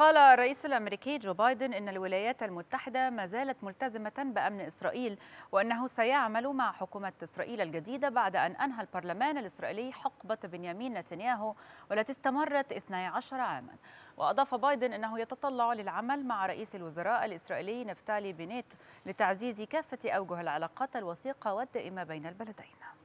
قال الرئيس الأمريكي جو بايدن إن الولايات المتحدة ما زالت ملتزمة بأمن إسرائيل، وأنه سيعمل مع حكومة إسرائيل الجديدة بعد أن أنهى البرلمان الإسرائيلي حقبة بنيامين نتنياهو والتي استمرت 12 عاما. وأضاف بايدن أنه يتطلع للعمل مع رئيس الوزراء الإسرائيلي نفتالي بنيت لتعزيز كافة أوجه العلاقات الوثيقة والدائمة بين البلدين.